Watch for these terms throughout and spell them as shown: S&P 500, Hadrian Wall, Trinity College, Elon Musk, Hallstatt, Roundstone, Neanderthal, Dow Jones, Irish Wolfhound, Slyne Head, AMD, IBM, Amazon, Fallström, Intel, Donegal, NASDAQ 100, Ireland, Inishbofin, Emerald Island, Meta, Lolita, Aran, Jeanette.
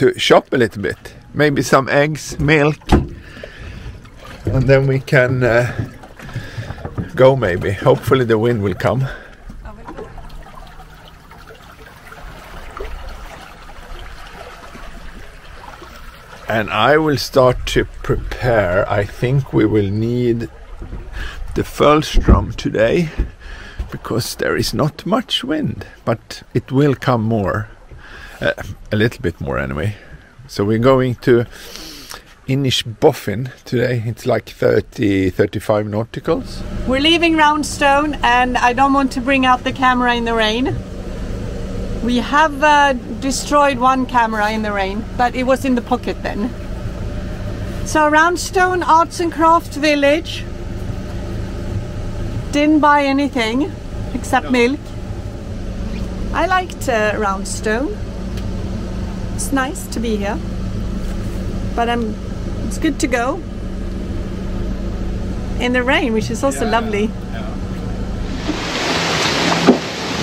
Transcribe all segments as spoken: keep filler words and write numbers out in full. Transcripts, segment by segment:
to shop a little bit. Maybe some eggs, milk, and then we can uh, go maybe. Hopefully the wind will come. And I will start to prepare. I think we will need the Fölstrom today, because there is not much wind, but it will come more, uh, a little bit more anyway. So we're going to Inishbofin today. It's like thirty, thirty-five nauticals. We're leaving Roundstone, and I don't want to bring out the camera in the rain. We have uh, destroyed one camera in the rain, but it was in the pocket then. So Roundstone Arts and Crafts Village. Didn't buy anything except no. milk. I liked uh, Roundstone. It's nice to be here, but um, it's good to go in the rain, which is also yeah. lovely. Yeah.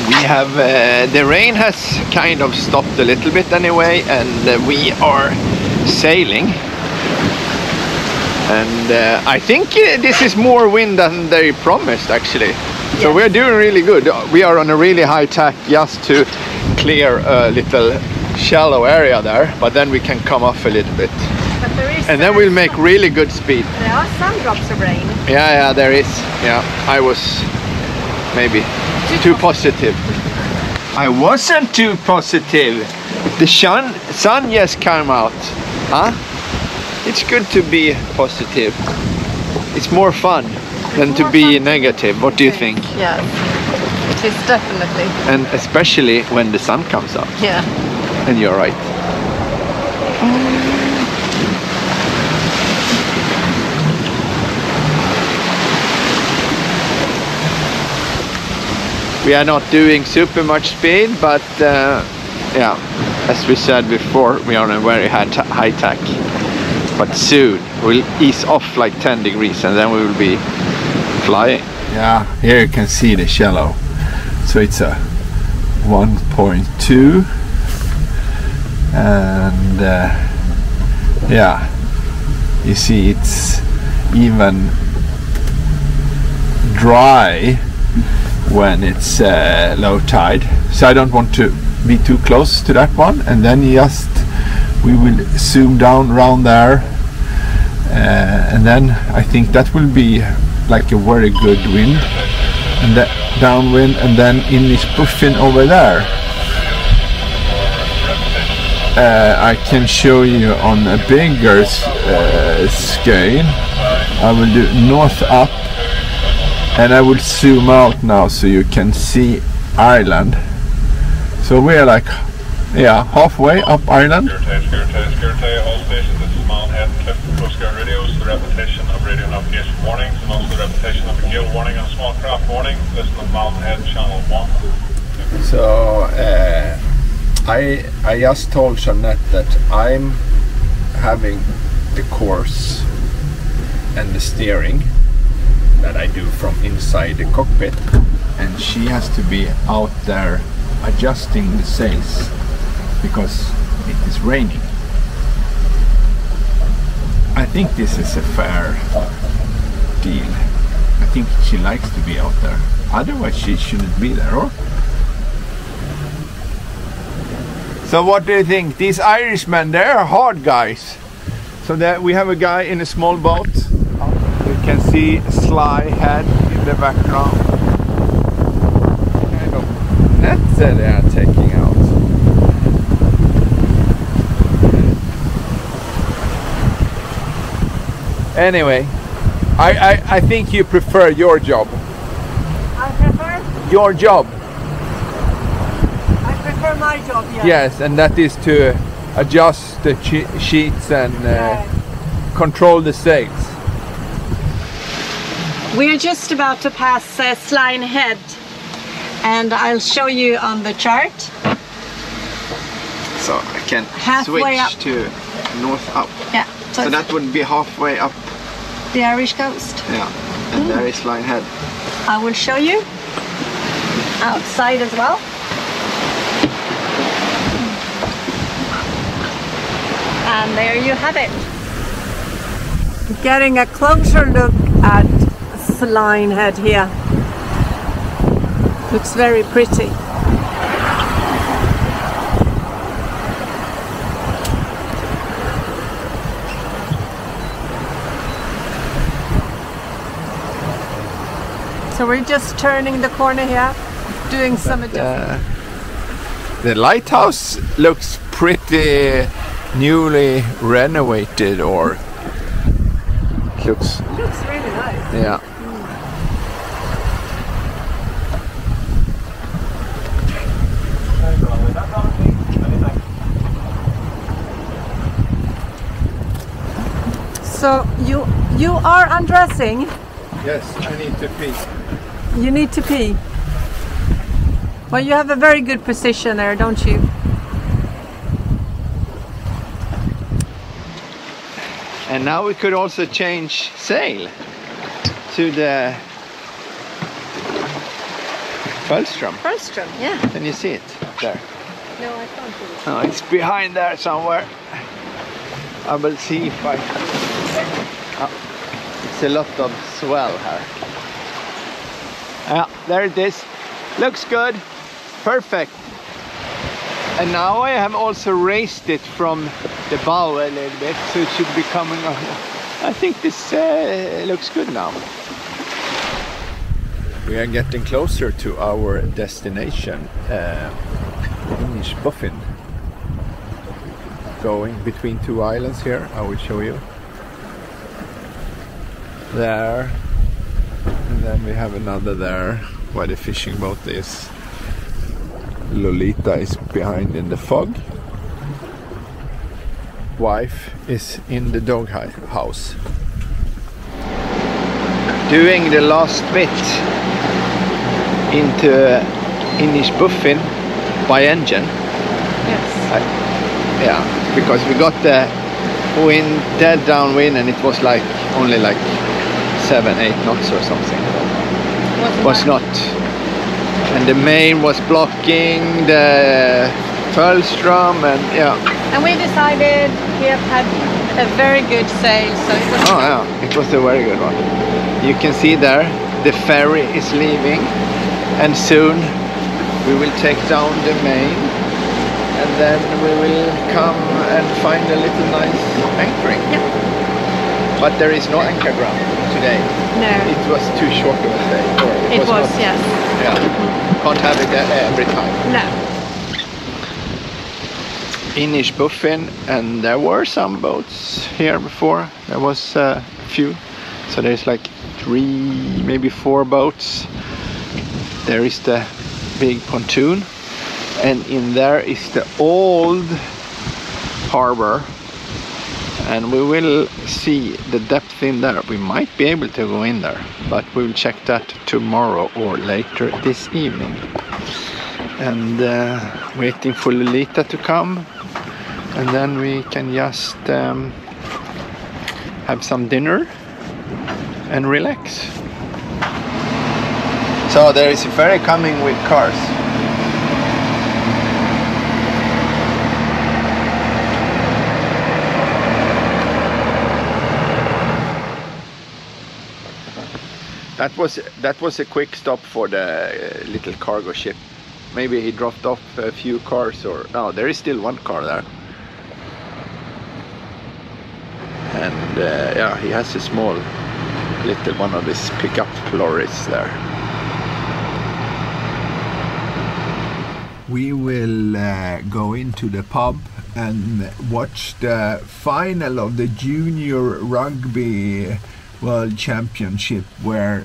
We have uh, the rain has kind of stopped a little bit anyway, and uh, we are sailing. And uh, I think uh, this is more wind than they promised, actually. Yeah. So we're doing really good. We are on a really high tack just to clear a little shallow area there, but then we can come off a little bit. But there is and then we'll make really good speed. There are some drops of rain. Yeah, yeah, there is. Yeah, I was maybe too positive. I wasn't too positive. The sun, sun just came out. Huh? It's good to be positive. It's more fun than to be negative. What do you think? Yeah, it is definitely. And especially when the sun comes up. Yeah. And you're right. We are not doing super much speed, but uh, yeah, as we said before, we are on a very high, high tack. But soon we'll ease off like ten degrees, and then we will be flying. Yeah, here you can see the shallow. So it's a one point two, and uh, yeah, you see it's even dry when it's uh, low tide. So I don't want to be too close to that one, and then you just we will zoom down around there, uh, and then I think that will be like a very good wind, and that downwind, and then Inishbofin over there. Uh, I can show you on a bigger uh, scale. I will do north up, and I will zoom out now so you can see Ireland. So we are like, yeah, halfway up Ireland. So uh, I I just told Jeanette that I'm having the course and the steering that I do from inside the cockpit, and she has to be out there adjusting the sails, because it is raining. I think this is a fair deal. I think she likes to be out there. Otherwise she shouldn't be there, or? So what do you think? These Irishmen, they are hard guys. So there we have a guy in a small boat. You can see Slyne Head in the background. Kind of nets that they are taking out. Anyway, I, I, I think you prefer your job. I prefer? Your job. I prefer my job, yes. Yes, and that is to adjust the sheets and uh, yeah. control the sails. We're just about to pass uh, Slyne Head, and I'll show you on the chart. So I can halfway switch up to north up. Yeah. So, so that would be halfway up the Irish coast. Yeah, and mm. there is Slyne Head. I will show you outside as well. And there you have it. Getting a closer look at Slyne Head here. Looks very pretty. So we're just turning the corner here, doing but some adjustment. Uh, the lighthouse looks pretty newly renovated, or it looks. It looks really nice. Yeah. Mm. So you you are undressing. Yes, I need to pee. You need to pee. Well, you have a very good position there, don't you? And now we could also change sail to the Fallström. Fallström, yeah. Can you see it there? No, I can't see it. Oh, it's behind there somewhere. I will see if I. Oh. It's a lot of swell here. Ah, there it is. Looks good. Perfect. And now I have also raised it from the bow a little bit, so it should be coming up. I think this uh, looks good now. We are getting closer to our destination, uh, Inishbofin. Going between two islands here, I will show you. There, and then we have another there where the fishing boat is. Lolita is behind in the fog. Wife is in the dog house. Doing the last bit into Inishbofin by engine. Yes. I, yeah, because we got the wind, dead downwind, and it was like only like seven, eight knots or something. Wasn't was not. And the main was blocking the Fallström, and yeah. And we decided we have had a very good sail, so it was. Oh yeah, it was a very good one. You can see there the ferry is leaving, and soon we will take down the main, and then we will come and find a little nice anchoring. Yeah. But there is no anchor ground today. No. It was too short of a day. Or it, it was, was not, yes. Yeah. Can't have it every time. No. Inishbofin, and there were some boats here before. There was uh, a few. So there's like three, maybe four boats. There is the big pontoon. And in there is the old harbor. And we will see the depth in there. We might be able to go in there, but we will check that tomorrow or later this evening. And uh, waiting for Lolita to come, and then we can just um, have some dinner and relax. So there is a ferry coming with cars. That was that was a quick stop for the uh, little cargo ship. Maybe he dropped off a few cars, or no, there is still one car there. And uh, yeah, he has a small little one of his pickup lorries there. We will uh, go into the pub and watch the final of the junior rugby World Championship, where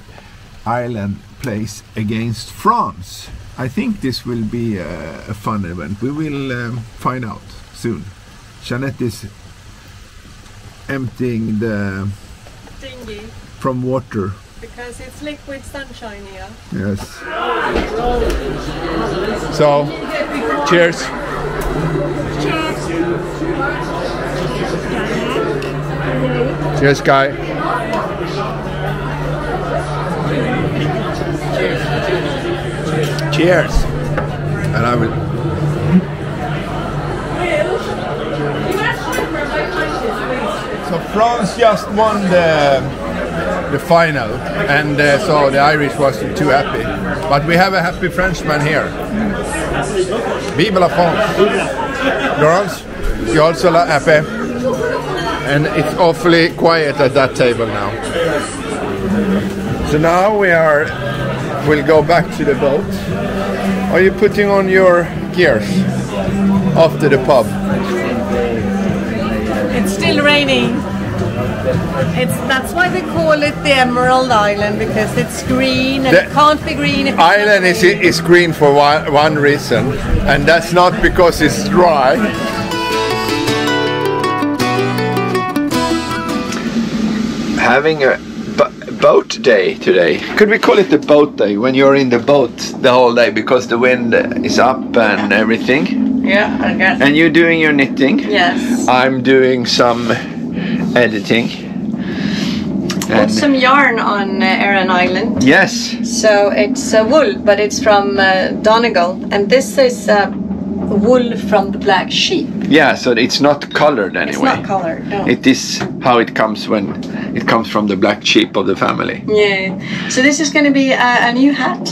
Ireland plays against France. I think this will be a, a fun event. We will um, find out soon. Jeanette is emptying the dinghy from water because it's liquid sunshine here. Yes. So, cheers. Cheers. Cheers, guy. Cheers! And I will. France just won the the final, and uh, so the Irish wasn't too happy. But we have a happy Frenchman here. Vive la France! Laurence, you're also la happy. And it's awfully quiet at that table now. So now we are, we'll go back to the boat. Are you putting on your gears after the pub? It's still raining. It's, that's why they call it the Emerald Island, because it's green, and the it can't be green if island it's not green. Is, is green for one, one reason, and that's not because it's dry. Having a boat day today. Could we call it the boat day, when you're in the boat the whole day because the wind is up and everything? Yeah, I guess. And you're doing your knitting? Yes. I'm doing some editing. Put some yarn on uh, Aran Island. Yes. So it's uh, wool, but it's from uh, Donegal, and this is uh, wool from the black sheep. Yeah, so it's not colored anyway. It's not colored, no. It is how it comes when it comes from the black sheep of the family. Yeah. So this is going to be a, a new hat?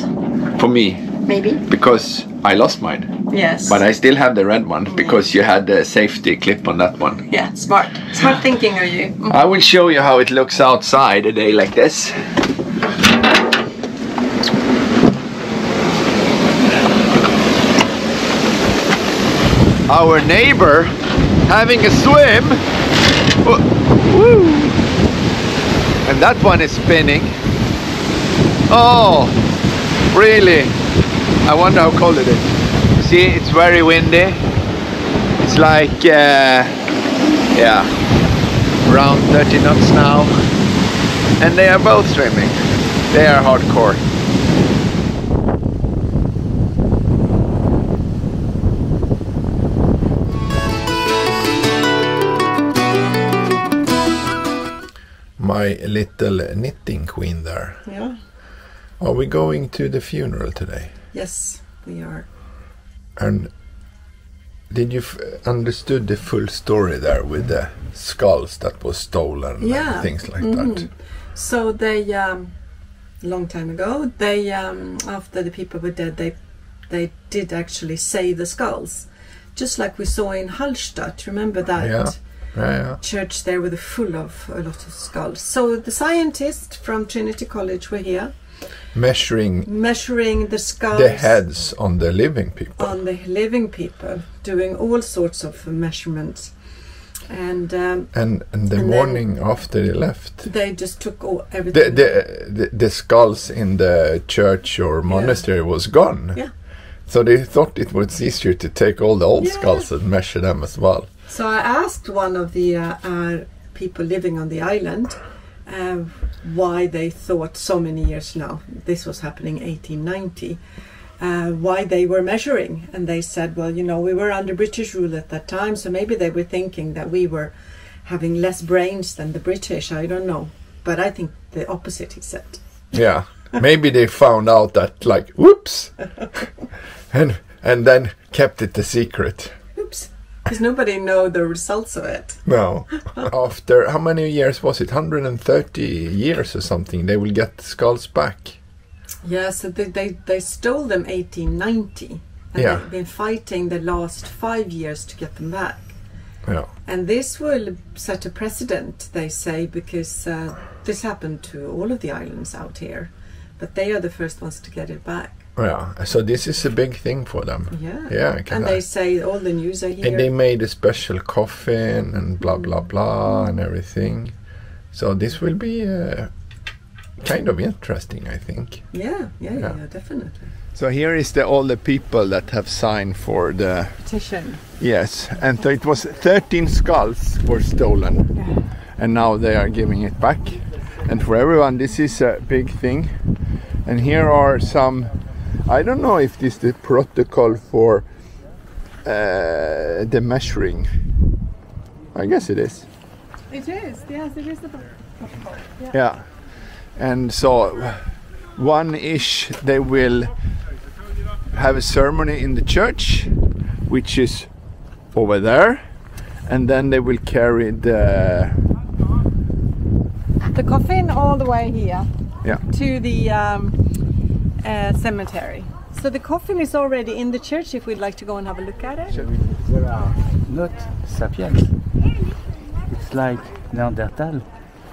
For me. Maybe. Because I lost mine. Yes. But I still have the red one, because you had the safety clip on that one. Yeah, smart. Smart thinking of you. Mm-hmm. I will show you how it looks outside a day like this. Our neighbor having a swim. Woo. And that one is spinning. Oh, really? I wonder how cold it is. You see, it's very windy. It's like, uh, yeah, around thirty knots now. And they are both swimming. They are hardcore. My little knitting queen there. Yeah. Are we going to the funeral today? Yes, we are. And did you f understood the full story there with the skulls that was stolen, yeah, and things like mm-hmm. that? So they, um, long time ago, they um, after the people were dead, they they did actually save the skulls, just like we saw in Hallstatt. Remember that? Yeah. Yeah. Church there with full of a lot of skulls. So the scientists from Trinity College were here, measuring measuring the skulls, the heads on the living people, on the living people, doing all sorts of measurements, and um, and, and the and morning after they left, they just took all everything. The the, the, the skulls in the church or monastery, yeah, was gone. Yeah. So they thought it was easier to take all the old, yeah, skulls and measure them as well. So I asked one of the uh, uh, people living on the island uh, why they thought so many years now, this was happening eighteen ninety, uh, why they were measuring. And they said, well, you know, we were under British rule at that time, so maybe they were thinking that we were having less brains than the British, I don't know. But I think the opposite, he said. Yeah, maybe they found out that, like, whoops, and, and then kept it a secret. Because nobody know the results of it. No. After how many years was it? one hundred thirty years or something. They will get the skulls back. Yeah. So they they, they stole them eighteen ninety, and yeah, they've been fighting the last five years to get them back. Yeah. And this will set a precedent, they say, because uh, this happened to all of the islands out here, but they are the first ones to get it back. Yeah, so this is a big thing for them. Yeah, yeah, and they I? say all the news are here. And they made a special coffin and blah blah blah and everything. So this will be uh, kind of interesting, I think. Yeah, yeah, yeah, yeah, definitely. So here is the all the people that have signed for the petition. Yes, and so it was thirteen skulls were stolen, yeah, and now they are giving it back. And for everyone, this is a big thing. And here are some. I don't know if this is the protocol for uh, the measuring. I guess it is. It is, yes, it is the protocol. Yeah, yeah. And so one-ish they will have a ceremony in the church, which is over there, and then they will carry the the coffin all the way here, yeah, to the um, uh, cemetery. So the coffin is already in the church, if we'd like to go and have a look at it. Shall we? There are not sapiens. It's like Neanderthal,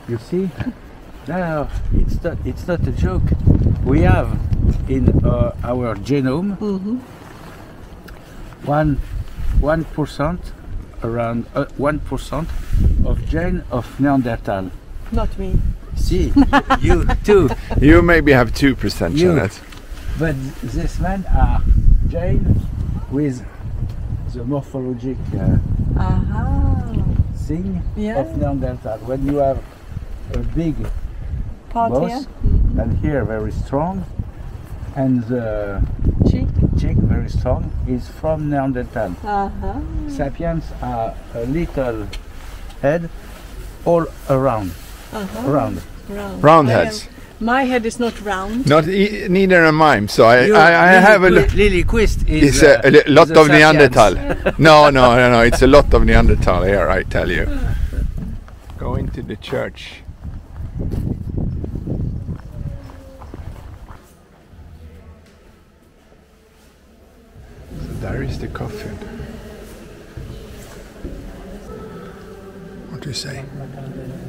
you see? No, it's not, it's not a joke. We have in uh, our genome mm-hmm. one, one percent, around uh, one percent of gene of Neanderthal. Not me. See, you, you too. You maybe have two percent, Jeanette. But this man are Jane with the morphologic uh, Aha. thing yeah. of Neanderthal. When you have a big part boss, here. Mm-hmm. and here very strong, and the cheek, cheek very strong, is from Neanderthal. Uh-huh. Sapiens are a little head all around, uh-huh. round. round, round heads. My head is not round. Not e neither am I. So I, I, I have a look. Lily Quist is uh, a li lot is of Neanderthal. no, no, no, no. It's a lot of Neanderthal here, I tell you. Go into the church. So there is the coffin. What do you say?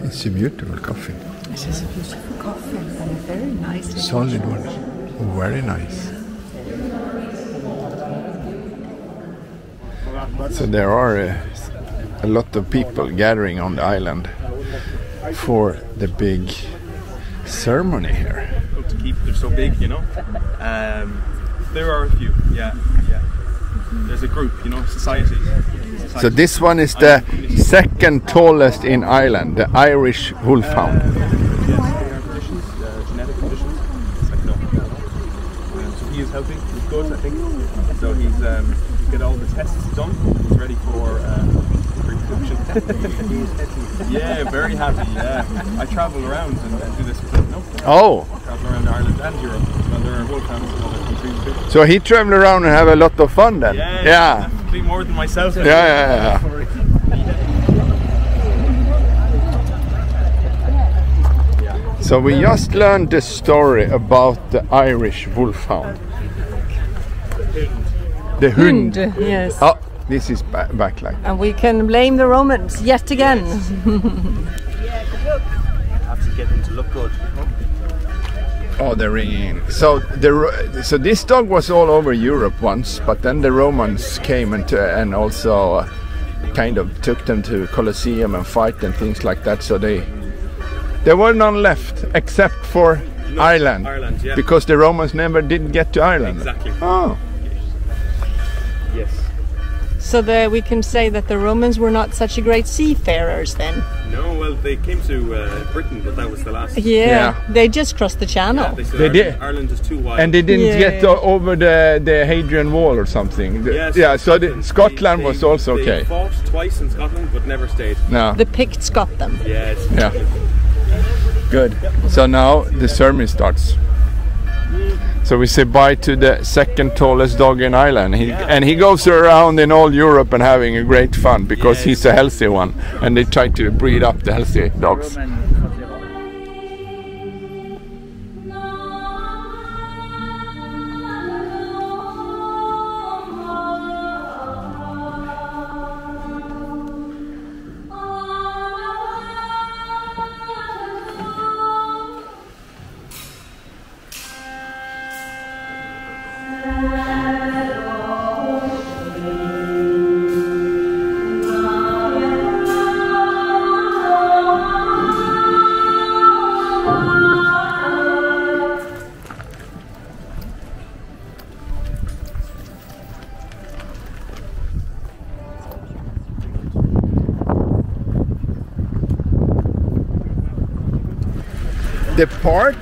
It's a beautiful coffin. This is a beautiful coffin and a very nice one. Solid one. Very nice. So there are uh, a lot of people gathering on the island for the big ceremony here. To keep them so big, you know. Um, there are a few, yeah, yeah. There's a group, you know, societies. Society. So this one is the second tallest in Ireland, the Irish wolfhound. Uh, yes, they have conditions, uh, genetic conditions. Like, no. uh, so he is healthy, he's good, I think. So he's um, got all the tests done. He's ready for uh, reproduction. Yeah, very happy. Yeah, I travel around and, and do this with him. No, oh, I travel around Ireland and Europe, and there are wolfhounds in other countries too. So he traveled around and have a lot of fun then. Yeah. yeah. yeah. Be more than myself. Yeah, yeah, yeah. So we just learned the story about the Irish wolfhound. The hund. hund yes. Oh, this is ba backlight. And we can blame the Romans yet again. Yes. Yeah, good look. Have to get them to look good. Oh, they're ringing in. So, the, so this dog was all over Europe once, but then the Romans came and, uh, and also uh, kind of took them to Colosseum and fight and things like that. So they, there were none left except for no, Ireland, Ireland yeah. because the Romans never did get to Ireland. Exactly. Oh. Yes. So the, we can say that the Romans were not such a great seafarers then. No, well, they came to uh, Britain, but that was the last. Yeah, yeah. They just crossed the channel. Yeah, they said they Ireland, did. Ireland is too wide. And they didn't yeah. get uh, over the, the Hadrian Wall or something. The, yeah, so, yeah, so the, Scotland they, was also they okay. They fought twice in Scotland, but never stayed. No. The Picts got them. Yeah. It's yeah. Good. Yep. So now the sermon starts. So we say bye to the second tallest dog in Ireland, he, yeah. and he goes around in all Europe and having a great fun because yes. he's a healthy one, and they try to breed up the healthy dogs. The part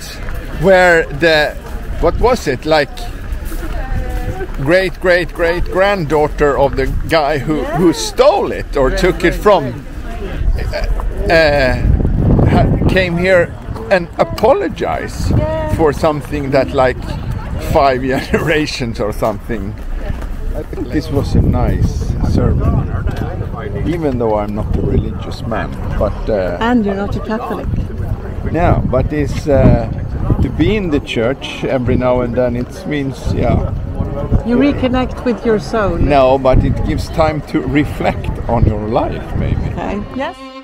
where the, what was it, like great great great granddaughter of the guy who, who stole it or took it from uh, uh, came here and apologized for something that like five generations or something. I think this was a nice sermon, even though I'm not a religious man. But uh, and you're not a Catholic. Yeah, but it's uh, to be in the church every now and then. It means, yeah. You reconnect with your soul. No, but it gives time to reflect on your life, maybe. Okay. Yes.